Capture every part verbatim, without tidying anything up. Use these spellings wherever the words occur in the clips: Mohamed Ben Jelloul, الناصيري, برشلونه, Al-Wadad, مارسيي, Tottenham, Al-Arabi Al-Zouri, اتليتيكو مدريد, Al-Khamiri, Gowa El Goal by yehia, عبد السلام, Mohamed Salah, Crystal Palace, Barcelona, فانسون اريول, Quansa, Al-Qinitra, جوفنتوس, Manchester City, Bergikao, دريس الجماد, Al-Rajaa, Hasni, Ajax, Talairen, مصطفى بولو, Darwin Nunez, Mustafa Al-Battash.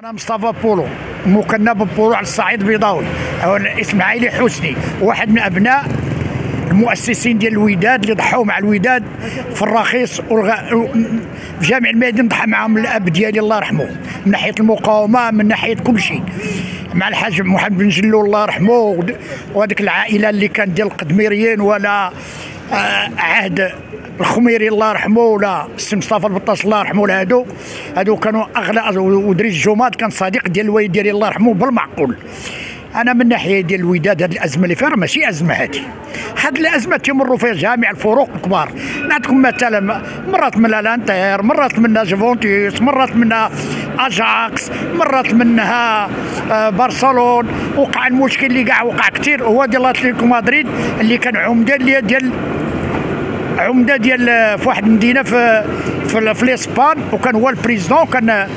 أنا مصطفى بولو مكنب بولو على الصعيد البيضاوي، إسماعيلي حسني، واحد من أبناء المؤسسين ديال الوداد اللي ضحوا مع الوداد في الرخيص والغ... في جامع المدينة، ضحى معاهم الأب ديالي الله يرحمه، من ناحية المقاومة، من ناحية كل شيء، مع الحاج محمد بن جلول الله يرحمه، وهذيك العائلة اللي كانت ديال القدميريين ولا عهد الخميري الله يرحمه ولا السي مصطفى البطاش الله يرحمه، لهادو هادو كانوا اغلى. ودريس الجماد كان صديق ديال الوالد ديالي الله يرحمه بالمعقول. انا من ناحيه ديال الوداد، هذه الازمه اللي فيها ماشي ازمه، هذه هاد الازمه تيمروا فيها جميع الفروق الكبار. نعطيكم مثلا، مرات من لانتير، مرات منها جوفنتوس، مرات منها اجاكس، مرات منها برشلون. وقع المشكل اللي كاع وقع كثير هو ديال اتليتيكو مدريد اللي كان عمده ديال ديال عمده ديال في واحد المدينه في في, في الاسبان، وكان هو البريزيدون، وكان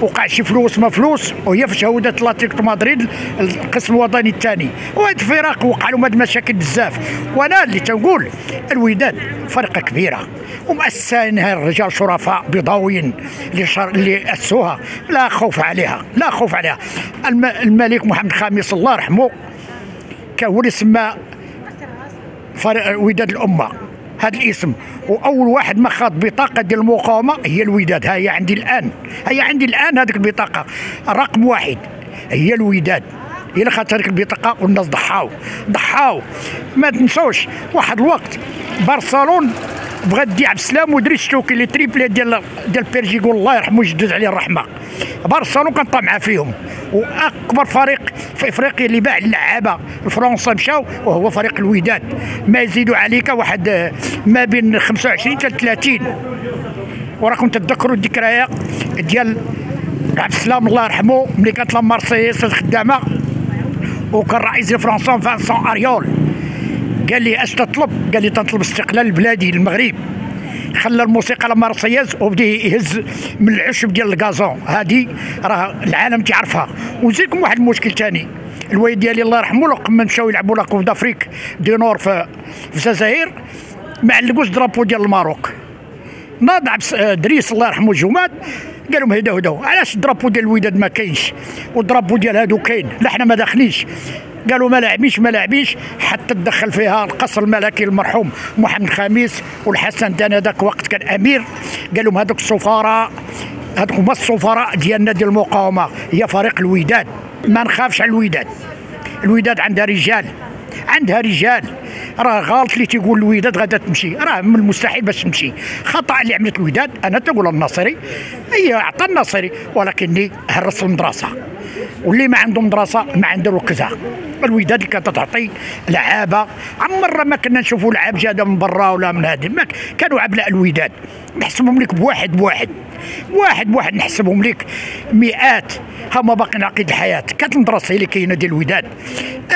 وقع شي فلوس ما فلوس، وهي في شهوده اتلتيكو مدريد القسم الوطني الثاني. وهاد الفرق وقع لهم هاد المشاكل بزاف. وانا اللي تنقول الوداد فرقه كبيره ومؤسسينها رجال شرفاء بيضاويين اللي اللي اسسوها، لا خوف عليها، لا خوف عليها. الم... الملك محمد الخامس الله يرحمه كان هو اللي سما فريق وداد الامه هذا الاسم، واول واحد ما خاط بطاقه ديال المقاومه هي الوداد. ها هي عندي الان، ها هي عندي الان هذيك البطاقه رقم واحد، هي الوداد هي اللي خاطت هذيك البطاقه. والناس ضحاو ضحاو. ما تنسوش واحد الوقت برشلونه بغات دي عبد السلام ودريس توكي لي تريبلي ديال ديال بيرجيكو الله يرحمه ويجدد عليه الرحمه. برشلونه كان طمعه فيهم، واكبر فريق في افريقيا اللي باع اللعابه لفرنسا مشاو وهو فريق الوداد. ما يزيد عليك واحد ما بين خمسة وعشرين حتى ثلاثين. وراكم تتذكروا الذكريات ديال عبد السلام الله يرحمه ملي كانت لا مارسيي خدامه، وكان رئيس فرنسا فانسون اريول قال لي اش تطلب؟ قال لي تنطلب استقلال بلادي المغرب. خلى الموسيقى المارسياز وبدا يهز من العشب ديال الكازون. هذه راه العالم تيعرفها. ونزيدكم واحد المشكل ثاني، الوالد ديالي الله يرحمه لما مشاو يلعبوا لا كوب دافريك دي نور في الجزائر ما علقوش درابو ديال الماروك. ناض دريس الله يرحمه الجماد قال لهم هدا هدا علاش الدرابو ديال الوداد ما كاينش والدرابو ديال هادو كاين؟ لا حنا ما داخلينش. قالوا ما لاعبينش ما لاعبينش حتى تدخل فيها القصر الملكي المرحوم محمد الخامس والحسن دانا ذاك وقت كان امير. قال لهم هذوك السفراء، هذوك هما السفراء ديالنا ديال المقاومه، هي فريق الوداد. ما نخافش على الوداد، الوداد عندها رجال، عندها رجال. راه غلط اللي تيقول الوداد غادا تمشي، راه من المستحيل باش تمشي. خطا اللي عملت الوداد. انا تنقول الناصري هي عطى الناصري، ولكني هرس المدرسه، واللي ما عنده مدرسه ما عنده ركزها. الوداد اللي كانت تعطي لعابه، عمرنا ما كنا نشوفوا لعاب جاده من برا ولا من هذه، كانوا عبلاء الوداد. نحسبهم لك بواحد بواحد واحد بواحد، نحسبهم لك مئات هما باقيين عقيد الحياه. كانت المدرسه هي اللي كاينه ديال الوداد.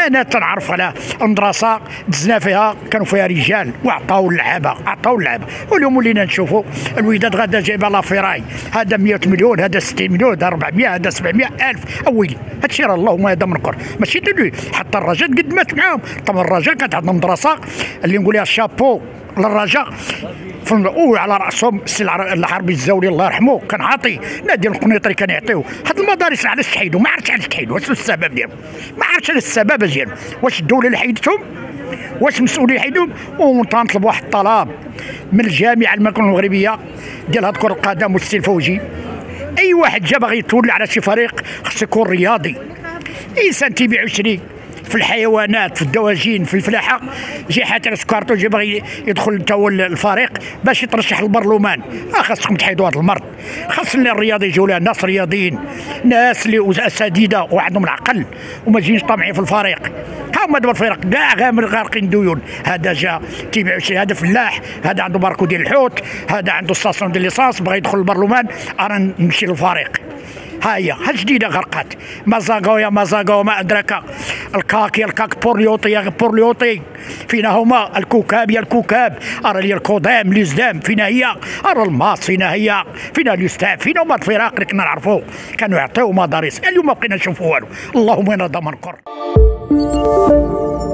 انا تنعرف على المدرسه دزنا فيها كانوا فيها رجال وعطاو اللعابه، عطاو اللعابه. واليوم ولينا نشوفوا الوداد غادا جايبه لافيراي، هذا مئة مليون، هذا ستين مليون، هذا أربعمئة، هذا سبعمئة ألف. اويلي هادشي راه اللهم هذا منكر ماشي تدوي. حتى الرجاء تقدمت معاهم، طبعا الرجاء كانت عندنا مدرسه اللي نقول لها شابو للرجاء، وعلى راسهم السي العربي الزوري الله يرحمه كان عاطي، نادي القنيطري كان يعطيوه. هاد المدارس علاش تحيدوا؟ ما عرفتش علاش تحيدوا، واش السبب ديالهم؟ ما عرفتش علاش السبب ديالهم، واش الدوله اللي حيدتهم؟ واش المسؤولين حيدهم؟ ونطلب واحد الطلب من الجامعه الملكيه المغربيه ديال هاد كره القدم والسي الفوجي، اي واحد جا باغي يتولى على شي فريق خصو يكون رياضي، انسان تيبيع ويشري في الحيوانات، في الدواجين، في الفلاحه. جي حاتر سكارتو جي باغي يدخل تا هو الفريق باش يترشح للبرلمان. اه خاصكم تحيدوا هذا المرض، خاص الرياضي يجيو لها ناس رياضيين، ناس اللي اساتذه وعندهم العقل وما جينش طامعين في الفريق. ها هما دابا الفريق كاع غامر غارقين ديون، هذا جا تيبيع وشري، هذا فلاح، هذا عنده باركو ديال الحوت، هذا عنده ستاسيون ديال ليسانس باغي يدخل البرلمان. انا نمشي للفريق. ها هي ها جديده غرقات مازاغويا مازاغو ما ادراك الكاكي الكاك بورليوطي بورليوطي فين هما الكوكاب يا الكوكاب ارى لي القدام ليزدام فين هي ارى الماس فين هي فين ليستاف فين هما الفرق اللي كنا نعرفوه كانوا يعطيو مدارس اليوم ما بقينا نشوفوا والو. اللهم انا ضمن قر